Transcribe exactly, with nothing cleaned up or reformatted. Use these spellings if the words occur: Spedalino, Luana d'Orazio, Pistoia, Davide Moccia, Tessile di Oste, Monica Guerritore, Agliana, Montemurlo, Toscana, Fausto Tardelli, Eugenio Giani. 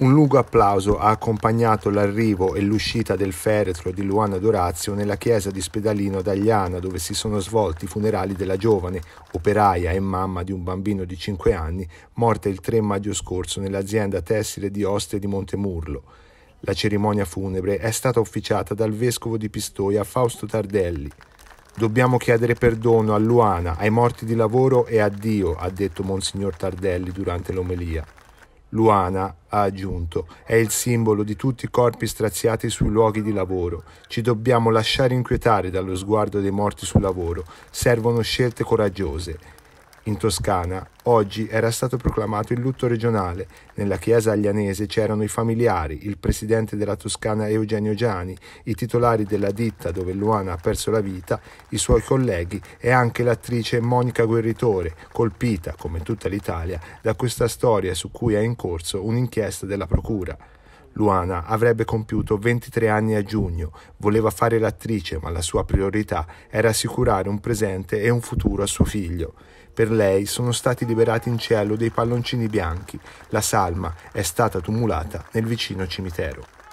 Un lungo applauso ha accompagnato l'arrivo e l'uscita del feretro di Luana d'Orazio nella chiesa di Spedalino ad Agliana, dove si sono svolti i funerali della giovane, operaia e mamma di un bambino di cinque anni, morta il tre maggio scorso nell'azienda Tessile di Oste di Montemurlo. La cerimonia funebre è stata officiata dal vescovo di Pistoia Fausto Tardelli. «Dobbiamo chiedere perdono a Luana, ai morti di lavoro e a Dio», ha detto Monsignor Tardelli durante l'omelia. Luana, ha aggiunto, è il simbolo di tutti i corpi straziati sui luoghi di lavoro. Ci dobbiamo lasciare inquietare dallo sguardo dei morti sul lavoro. Servono scelte coraggiose. In Toscana, oggi era stato proclamato il lutto regionale. Nella chiesa aglianese c'erano i familiari, il presidente della Toscana Eugenio Giani, i titolari della ditta dove Luana ha perso la vita, i suoi colleghi e anche l'attrice Monica Guerritore, colpita, come tutta l'Italia, da questa storia su cui è in corso un'inchiesta della procura. Luana avrebbe compiuto ventitré anni a giugno, voleva fare l'attrice, ma la sua priorità era assicurare un presente e un futuro a suo figlio. Per lei sono stati liberati in cielo dei palloncini bianchi. La salma è stata tumulata nel vicino cimitero.